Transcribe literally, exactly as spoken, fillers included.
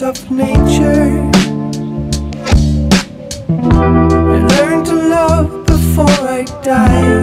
of nature. I learn to love before I die.